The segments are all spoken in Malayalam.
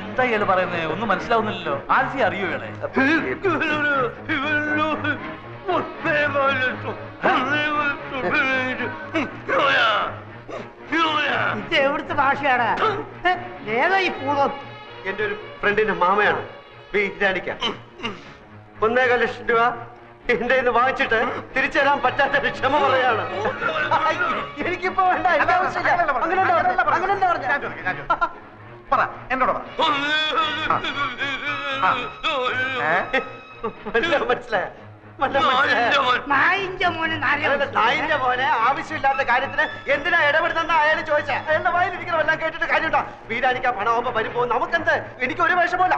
എന്തായാലും പറയുന്നേ ഒന്നും മനസ്സിലാവുന്നില്ലല്ലോ. ആൽഫി അറിയോ ഇയാളെ? ഇത് എവിടുത്തെ ഭാഷയാണ്? ഏതാ ഈ പൂതം? എന്റെ ഒരു ഫ്രണ്ടിന്റെ മാമയാണ്. ₹1,50,000 എന്റെ ഇന്ന് വാങ്ങിച്ചിട്ട് തിരിച്ചു തരാൻ പറ്റാത്ത ക്ഷമ പറയാണ്. എനിക്കിപ്പോ വേണ്ട, എന്റെ ആവശ്യമില്ല. പറ എന്നോട് മനസ്സിലായ നായിന്റെ മോനെ ആവശ്യമില്ലാത്ത കാര്യത്തിന് എന്തിനാ ഇടപെടുന്ന അയാൾ ചോദിച്ചാൽ അയാളുടെ വായിലിരിക്കണം. എല്ലാം കേട്ടിട്ട് കാര്യമുണ്ടോ? വീടാനിക്കാ പണമാകുമ്പോ വരുമ്പോ നമുക്കെന്ത്? എനിക്ക് ഒരു വേഷം പോലെ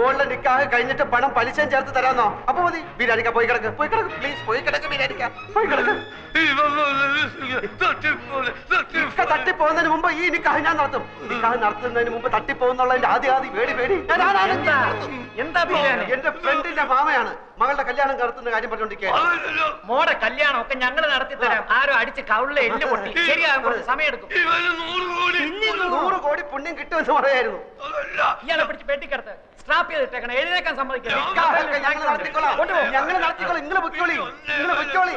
മോളുടെ നിക്കാഹ് കഴിഞ്ഞിട്ട് പണം പലിശയും ചേർത്ത് തരാന്നോ? അപ്പൊ മതി. വീടാനിക്കാ പോയി കിടക്ക്, പോയി കിടക്ക്, പ്ലീസ് പോയി കിടക്ക്. വീടാനിക്കാ പോയി കിടക്ക്. തട്ടിപ്പോകുന്നതിന് മുമ്പ് ഈ നിക്കാഹ് ഞാൻ നടത്തും. നിക്കാഹ് നടത്തുന്നതിന് മുമ്പ് തട്ടിപ്പോകുന്നുള്ളതിന്റെ ആദ്യ ആദ്യ പേടി പേടി. എന്താ എന്റെ ഫ്രണ്ടിന്റെ മാമയാണ്. മകളുടെ കല്യാണം നടത്തുന്ന കാര്യം പറഞ്ഞോണ്ടിരിക്കുക. മോടെ കല്യാണം ഒക്കെ ഞങ്ങൾ നടത്തി തരാം. ആരോ അടിച്ച് കവിളിലെ എല്ല് പൊട്ടി. ശരിയാകും, കുറച്ച് സമയം എടുക്കും. 100 കോടി പുണ്യം കിട്ടുമെന്ന് പറയായിരുന്നു. ഇയാളെ പിടിച്ച് പെട്ടിക്കടുത്ത് സ്ട്രാപ്പ് ചെയ്തിട്ടേക്കണം. എഴുന്നേക്കാൻ സമ്മതിക്കണം. ഞങ്ങൾ നടത്തിക്കോളാം, ഞങ്ങൾ നടത്തിക്കോളാം. നിങ്ങൾ പൊയ്ക്കോളി, നിങ്ങൾ പൊയ്ക്കോളി.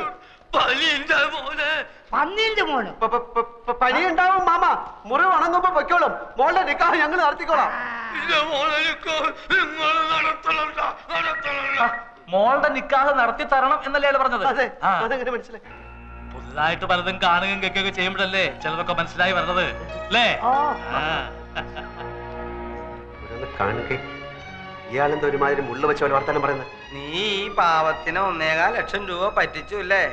പനി ഉണ്ടാവും മാമ. മുറിവ് ഉണങ്ങുമ്പോ പൊയ്ക്കോളും. മോളുടെ നിക്കാഹ് ഞങ്ങൾ നടത്തിക്കോളാം. മോളുടെ നിക്കാഹ് നടത്തി തരണം എന്നല്ലേ പറഞ്ഞത്? അതെങ്ങനെ മനസ്സിലായി? പുതുതായിട്ട് പലതും കാണുകയും കേൾക്കുകയൊക്കെ ചെയ്യുമ്പോഴല്ലേ ചിലതൊക്കെ മനസ്സിലായി വരുന്നത്. അല്ലേ കാണുക? ഇയാളെന്താ ഒരുമാതിരി മുള്ള വെച്ച ഒരു വർത്തമാനം പറയുന്നത്? നീ ഈ പാവത്തിന് ₹1,50,000 പറ്റിച്ചു അല്ലേ?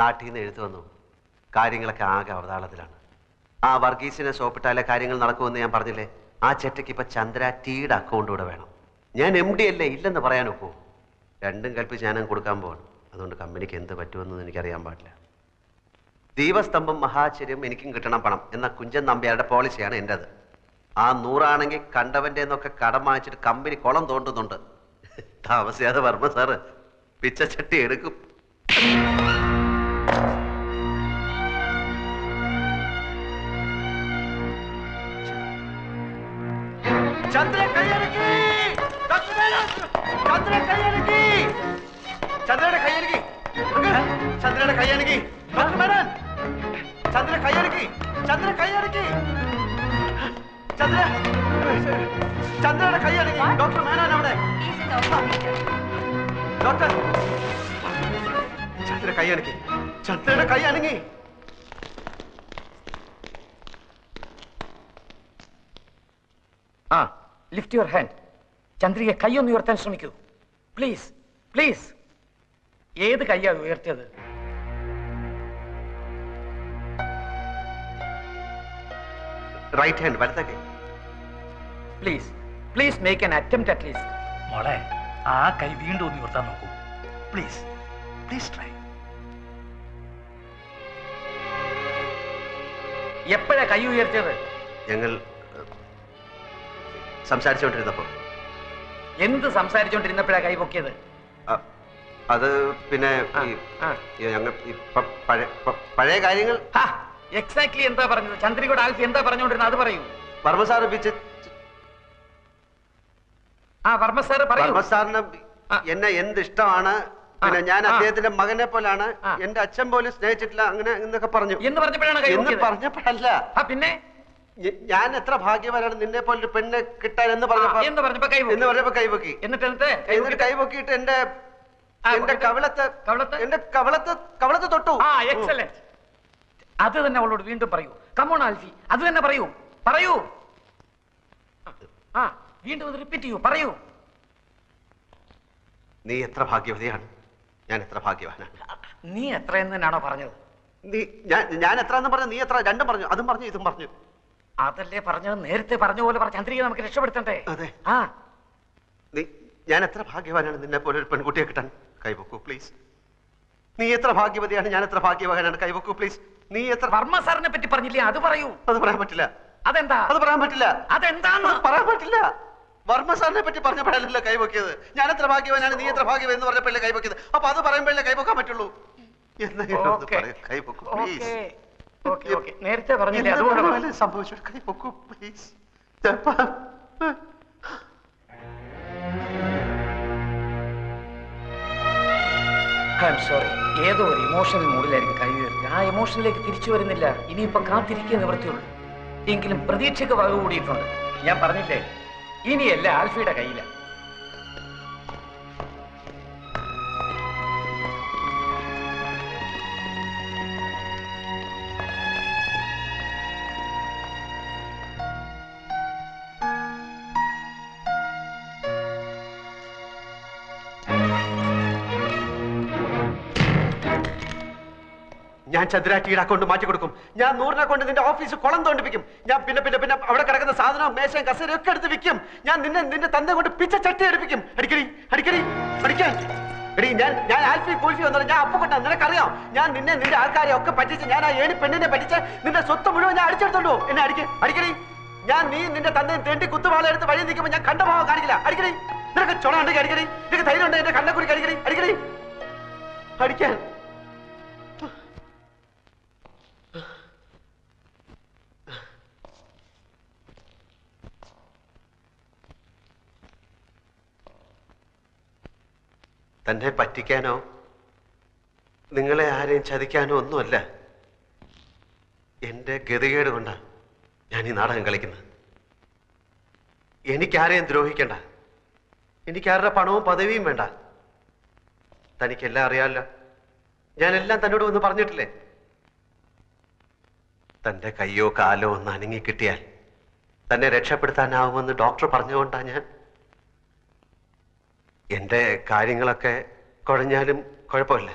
നാട്ടിൽ നിന്ന് എഴുത്തു വന്നു. കാര്യങ്ങളൊക്കെ ആകെ അവതാളത്തിലാണ്. ആ വർഗീസിനെ സോപ്പിട്ടാലെ കാര്യങ്ങൾ നടക്കുമെന്ന് ഞാൻ പറഞ്ഞില്ലേ? ആ ചെറ്റയ്ക്ക് ഇപ്പൊ ചന്ദ്ര ടീയുടെ അക്കൗണ്ട് കൂടെ വേണം. ഞാൻ MD അല്ലേ, ഇല്ലെന്ന് പറയാൻ ഒക്കുമോ? രണ്ടും കൽപ്പിച്ച് ഞാനും കൊടുക്കാൻ പോകണം. അതുകൊണ്ട് കമ്പനിക്ക് എന്ത് പറ്റുമെന്ന് എനിക്കറിയാൻ പാടില്ല. ദീപസ്തംഭം മഹാചര്യം എനിക്കും കിട്ടണം പണം എന്ന കുഞ്ചൻ നമ്പ്യാരുടെ പോളിസിയാണ് എൻ്റെത്. ആ 100 ആണെങ്കിൽ കണ്ടവൻ്റെ എന്നൊക്കെ കടം വാങ്ങിച്ചിട്ട് കമ്പനി കുളം തോണ്ടുന്നുണ്ട്. താമസിയാതെ വർമ്മ സാറ് പിച്ചച്ചട്ടി എടുക്കും. ചന്ദ്രയുടെ കൈയനക്കി ചന്ദ്രയുടെ കൈയനക്കി. ഡോക്ടർ മേനോൻ അവിടെ. ഡോക്ടർ, ചന്ദ്രയുടെ കൈ അനങ്ങി. ആ, ലിഫ്റ്റ് യുവർ ഹാൻഡ്. ചന്ദ്രയെ കൈയൊന്ന് ഉയർത്താൻ ശ്രമിക്കൂ. Please please. ഏത് കൈയാണ് ഉയർത്തിയത്? റൈറ്റ് ഹാൻഡ്, വലത്തെ കൈ. Please please make an attempt at least. മോളെ, ആ കൈ വീണ്ടും ഒന്ന് ഉയർത്താൻ നോക്കൂ. Please please try. എപ്പോഴാ കൈ ഉയർത്തിയത്? ഞങ്ങൾ സംസാരിച്ചോണ്ടിരുന്നപ്പോ. എന്ത് സംസാരിച്ചോണ്ടിരുന്നപ്പോഴാ കൈ പൊക്കിയത്? അത് പിന്നെ പഴയ കാര്യങ്ങൾ. എക്സാക്ട്ലി എന്താ പറഞ്ഞത്? ചന്ദ്രികോട് ആൽഫി എന്താ പറഞ്ഞോണ്ടിരുന്നത് അത് പറയൂ. വർമ്മ സാറ് പിച്ച് എന്നെ എന്തിഷ്ടമാണ്. പിന്നെ ഞാൻ അദ്ദേഹത്തിന്റെ മകനെ പോലാണ്. എന്റെ അച്ഛൻ പോലും സ്നേഹിച്ചിട്ടില്ല. അങ്ങനെ എന്നൊക്കെ പറഞ്ഞു. പറഞ്ഞപ്പോഴല്ല, പിന്നെ ഞാൻ എത്ര ഭാഗ്യവാനാണ് നിന്നെ പോലൊരു പെണ്ണ് കിട്ടാൻ എന്ന് പറഞ്ഞപ്പോ കൈപൊക്കി. എന്നിട്ട് കൈപൊക്കിയിട്ട് എന്റെ കവളത്തെ തൊട്ടു. അത് തന്നെ അവളോട് വീണ്ടും പറയൂ. കമോൺ ആൽഫി, അത് തന്നെ പറയൂ. വീണ്ടും റിപ്പീറ്റ് ചെയ്യൂ, പറയൂ. നീ എത്ര ഭാഗ്യവതിയാണ്, ഞാൻ എത്ര ഭാഗ്യവാനാണ്. നീ എത്ര എന്നാണോ പറഞ്ഞത്? ഞാൻ എത്ര എന്ന് പറഞ്ഞു, നീ എത്ര, രണ്ടും പറഞ്ഞു. അതും പറഞ്ഞു, ഇതും പറഞ്ഞു. അതല്ലേ പറഞ്ഞത്? നേരത്തെ പറഞ്ഞ പോലെ പറഞ്ഞു. ചന്ദ്രിക നമുക്ക് രക്ഷപ്പെടുത്തണ്ടേ? അതെ. ഞാൻ എത്ര ഭാഗ്യവാനാണ് നിന്നെ പോലെ ഒരു പെൺകുട്ടിയെ കിട്ടാൻ. കൈ പൊക്കൂ പ്ലീസ്. നീ എത്ര ഭാഗ്യവതിയാണ്, ഞാൻ എത്ര ഭാഗ്യവകനാണ്. കൈവക്കൂ പ്ലീസ്. നീ എത്ര വർമ്മ സാറിനെ പറ്റി പറഞ്ഞില്ലേ? അത് പറയൂ. അത് പറയാൻ പറ്റില്ല. അതെന്താ? അത് പറയാൻ പറ്റില്ല. അതെന്താന്ന് പറയാൻ പറ്റില്ല. വർമ്മ സാറിനെ പറ്റി പറഞ്ഞപ്പോഴല്ല കൈവക്കിയത്. ഞാൻ എത്ര ഭാഗ്യവനാണ്, നീ എത്ര ഭാഗ്യവൻ എന്ന് പറഞ്ഞപ്പോഴല്ലേ കൈവക്കിയത്. അപ്പൊ അത് പറയുമ്പോഴല്ലേ കൈവക്കാൻ പറ്റുള്ളൂ. നേരത്തെ പറഞ്ഞില്ലേ? അതുപോലെ സംഭവിച്ചു. കൈവക്കൂ പ്ലീസ്. I'm sorry. ഏതോ ഒരു ഇമോഷണൽ മൂഡിലായിരിക്കും കൈ ഉയർത്തി. ആ ഇമോഷനിലേക്ക് തിരിച്ചു വരുന്നില്ല. ഇനിയിപ്പം കാത്തിരിക്കുക നിവൃത്തിയുള്ളൂ. എങ്കിലും പ്രതീക്ഷയ്ക്ക് വക കൂടിയിട്ടുണ്ട്. ഞാൻ പറഞ്ഞില്ലേ, ഇനിയല്ല ആൽഫിയുടെ കയ്യിലാണ്. ഞാൻ ചന്ദ്രാറ്റിയുടെ അക്കൗണ്ട് മാറ്റി കൊടുക്കും. ഞാൻ നൂറിനെ കൊണ്ട് നിന്റെ ഓഫീസ് കുളം തോണ്ടിപ്പിക്കും. ഞാൻ പിന്നെ പിന്നെ പിന്നെ അവിടെ കിടക്കുന്ന സാധനവും മേശയും കസേരയും ഒക്കെ എടുത്ത് വിൽക്കും. ഞാൻ നിന്നെ നിന്റെ തന്നെ കൊണ്ട് പിച്ച ചട്ടി എടുപ്പിക്കും. അടിക്കടി അടിക്കടി അടിക്കാൻ എടി. ഞാൻ ആൽഫി കൂൽഫി വന്നത് ഞാൻ അപ്പൊ കൊണ്ടാ. നിനക്കറിയാം ഞാൻ നിന്നെ നിന്റെ ആൾക്കാരെ ഒക്കെ പറ്റിച്ച്, ഞാൻ ആ ഏണി പെണ്ണിനെ പറ്റിച്ച് നിന്റെ സ്വത്ത് മുഴുവൻ ഞാൻ അടിച്ചെടുത്തോണ്ടു. എന്നെ അടിക്കേ അടിക്കടി. ഞാൻ നീ നിന്റെ തന്നെ തേണ്ടി കുത്തുവാളെടുത്ത് വഴി നിൽക്കുമ്പോൾ ഞാൻ കണ്ട ഭാവം കാണിക്കില്ല. അടിക്കടി. നിനക്ക് ചുണ ഉണ്ടെങ്കിൽ അടിക്കടി. നിനക്ക് ധൈര്യം ഉണ്ട് എന്റെ കണ്ണക്കുറിക്ക് അടിക്കടി അടിക്കടി അടിക്കാൻ. തന്നെ പറ്റിക്കാനോ നിങ്ങളെ ആരെയും ചതിക്കാനോ ഒന്നുമല്ല. എൻ്റെ ഗതികേട് കൊണ്ടാണ് ഞാൻ ഈ നാടകം കളിക്കുന്നത്. എനിക്കാരെയും ദ്രോഹിക്കണ്ട. എനിക്കാരുടെ പണവും പദവിയും വേണ്ട. തനിക്കെല്ലാം അറിയാമല്ലോ. ഞാനെല്ലാം തന്നോട് വന്ന് പറഞ്ഞിട്ടില്ലേ. തൻ്റെ കയ്യോ കാലോ ഒന്ന് അനങ്ങിക്കിട്ടിയാൽ തന്നെ രക്ഷപ്പെടുത്താനാവുമെന്ന് ഡോക്ടർ പറഞ്ഞുകൊണ്ടാണ് ഞാൻ. എൻ്റെ കാര്യങ്ങളൊക്കെ കുഴഞ്ഞാലും കുഴപ്പമില്ല.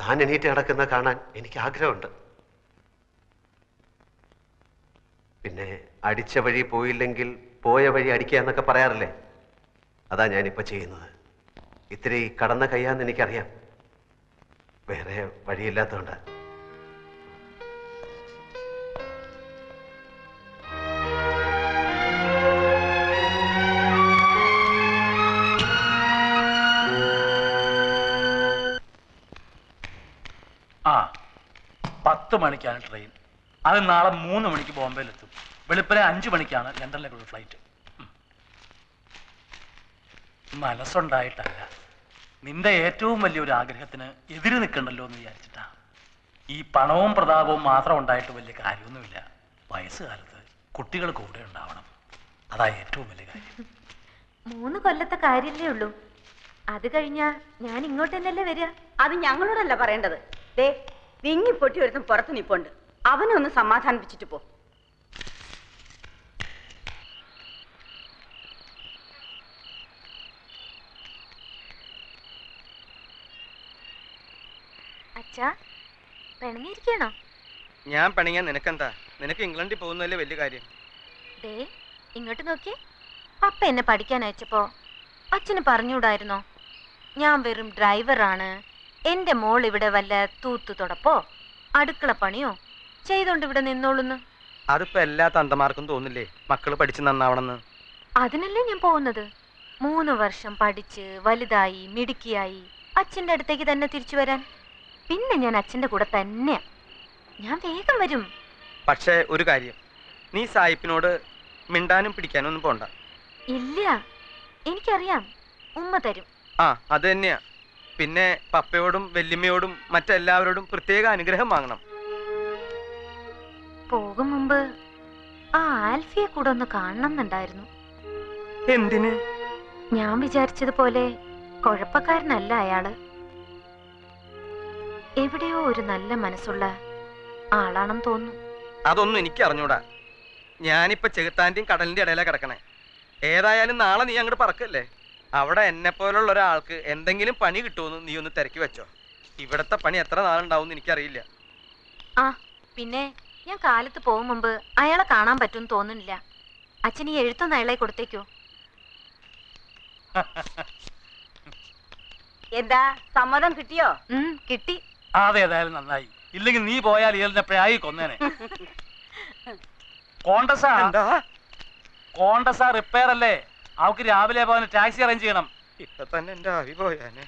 താൻ എണീറ്റ് നടക്കുന്ന കാണാൻ എനിക്ക് ആഗ്രഹമുണ്ട്. പിന്നെ അടിച്ച വഴി പോയില്ലെങ്കിൽ പോയ വഴി അടിക്കുക എന്നൊക്കെ പറയാറില്ലേ. അതാ ഞാനിപ്പോൾ ചെയ്യുന്നത്. ഇത്തിരി കടന്ന കയ്യാന്ന് എനിക്കറിയാം. വേറെ വഴിയില്ലാത്തതുകൊണ്ട്. ആ 10 മണിക്കാണ് ട്രെയിൻ. അത് നാളെ 3 മണിക്ക് ബോംബെയിലെത്തും. വെളുപ്പിനെ 5 മണിക്കാണ് ലണ്ടനിലേക്കുള്ള ഫ്ലൈറ്റ്. മനസ്സുണ്ടായിട്ടല്ല, നിന്റെ ഏറ്റവും വലിയൊരു ആഗ്രഹത്തിന് എതിര് നിൽക്കണ്ടല്ലോ എന്ന് വിചാരിച്ചിട്ടാ. ഈ പണവും പ്രതാപവും മാത്രം ഉണ്ടായിട്ട് വലിയ കാര്യമൊന്നുമില്ല. വയസ്സുകാലത്ത് കുട്ടികൾ കൂടെ ഉണ്ടാവണം. അതാ ഏറ്റവും വലിയ കാര്യം. 3 കൊല്ലത്തെ കാര്യമല്ലേ ഉള്ളൂ. അത് കഴിഞ്ഞാ ഞാൻ ഇങ്ങോട്ട് തന്നെയല്ലേ വരിക. അത് ഞങ്ങളോടല്ല പറയേണ്ടത്. വിങ്ങി പൊട്ടി ഒരുത്തും പുറത്ത് നിപ്പുണ്ട്. അവനെ ഒന്ന് സമാധാനിപ്പിച്ചിട്ട് പോ. അച്ഛാ, പിണങ്ങിയിരിക്കണോ? ഞാൻ പിണങ്ങിയാ നിനക്കെന്താ? നിനക്ക് ഇംഗ്ലണ്ടിൽ പോകുന്നതല്ലേ വലിയ കാര്യം. ദേ ഇങ്ങോട്ട് നോക്കി. പപ്പ എന്നെ പഠിക്കാൻ അയച്ചപ്പോ അച്ഛന് പറഞ്ഞുകൂടായിരുന്നോ ഞാൻ വെറും ഡ്രൈവറാണ്, എന്റെ മോൾ ഇവിടെ വല്ല തൂത്തു തുടപ്പോ അടുക്കള പണിയോ ചെയ്തോണ്ട് ഇവിടെ നിന്നോളൂന്ന്? അതിപ്പോ എല്ലാ തന്തമാർക്കും തോന്നില്ലേ മക്കള് പഠിച്ച് നന്നാവണമെന്ന്. അതിനല്ലേ ഞാൻ പോകുന്നത്. 3 വർഷം പഠിച്ച് വലുതായി മിടുക്കിയായി അച്ഛൻ്റെ അടുത്തേക്ക് തന്നെ തിരിച്ചു വരാൻ. പിന്നെ ഞാൻ അച്ഛൻ്റെ കൂടെ തന്നെയാ. ഞാൻ വേഗം വരും. പക്ഷേ ഒരു കാര്യം, നീ സായിപ്പിനോട് മിണ്ടാനും പിടിക്കാനും ഒന്നും പോണ്ട. ഇല്ല, എനിക്കറിയാം ഉമ്മ തരും. ആ അത് തന്നെയാ. പിന്നെ പപ്പയോടും വല്യമ്മയോടും മറ്റെല്ലാവരോടും പ്രത്യേക അനുഗ്രഹം വാങ്ങണം. പോകും മുമ്പ് ആ ആൽഫിയെ കൂടെ ഒന്ന് കാണണം എന്നുണ്ടായിരുന്നു. എന്തിന്? ഞാൻ വിചാരിച്ചതുപോലെ കുഴപ്പക്കാരനല്ല അയാള്. എവിടെയോ ഒരു നല്ല മനസ്സുള്ള ആളാണെന്ന് തോന്നുന്നു. അതൊന്നും എനിക്ക് അറിഞ്ഞൂടാ. ഞാനിപ്പോ ചെകുത്താന്റെയും കടലിന്റെ ഇടയിലാ കിടക്കണേ. ഏതായാലും നാളെ നീ അങ്ങോട്ട് പറക്കല്ലേ. അവിടെ എന്നെ പോലുള്ള ഒരാൾക്ക് എന്തെങ്കിലും പണി കിട്ടുമെന്ന് നീ ഒന്ന് തിരക്കി വെച്ചോ. ഇവിടത്തെ പണി എത്ര നാളുണ്ടാവും എനിക്കറിയില്ല. ആ പിന്നെ ഞാൻ കാലത്ത് പോകും മുമ്പ് അയാളെ കാണാൻ പറ്റുമെന്ന് തോന്നുന്നില്ല. അച്ഛൻ ഈ എഴുത്തൊന്ന് അയാളെ കൊടുത്തേക്കോ. എന്താ സമ്മതം കിട്ടിയോ? കിട്ടി. അതേതായാലും നന്നായി, ഇല്ലെങ്കിൽ നീ പോയാൽ ഇയാളെപ്പോഴായി കൊന്നേനെ. കോണ്ടസാ റിപ്പയർ അല്ലേ, അവക്ക് രാവിലെ പോകാൻ ടാക്സി അറേഞ്ച് ചെയ്യണം. ഇപ്പൊ തന്നെ എന്റെ അഭിപോയാനെ.